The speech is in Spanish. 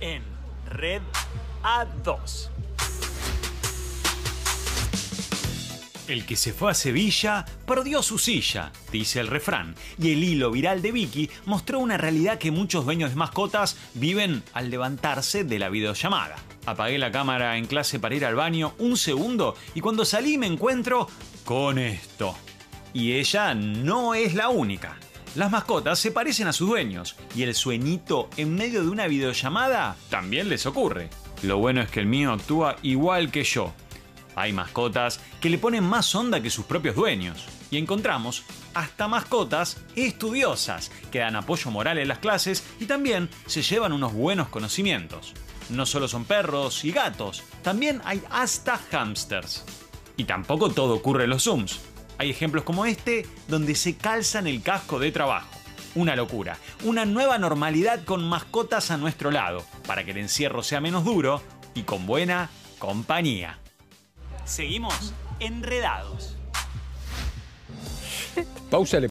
en Red A2. El que se fue a Sevilla perdió su silla, dice el refrán, y el hilo viral de Vicky mostró una realidad que muchos dueños de mascotas viven al levantarse de la videollamada. Apagué la cámara en clase para ir al baño un segundo y cuando salí me encuentro con esto. Y ella no es la única. Las mascotas se parecen a sus dueños y el sueñito en medio de una videollamada también les ocurre. Lo bueno es que el mío actúa igual que yo. Hay mascotas que le ponen más onda que sus propios dueños. Y encontramos hasta mascotas estudiosas que dan apoyo moral en las clases y también se llevan unos buenos conocimientos. No solo son perros y gatos, también hay hasta hámsters. Y tampoco todo ocurre en los Zooms. Hay ejemplos como este donde se calzan el casco de trabajo. Una locura, una nueva normalidad con mascotas a nuestro lado, para que el encierro sea menos duro y con buena compañía. Seguimos enredados. Pausale.